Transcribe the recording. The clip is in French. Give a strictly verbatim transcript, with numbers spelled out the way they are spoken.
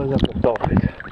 colors of the dolphins.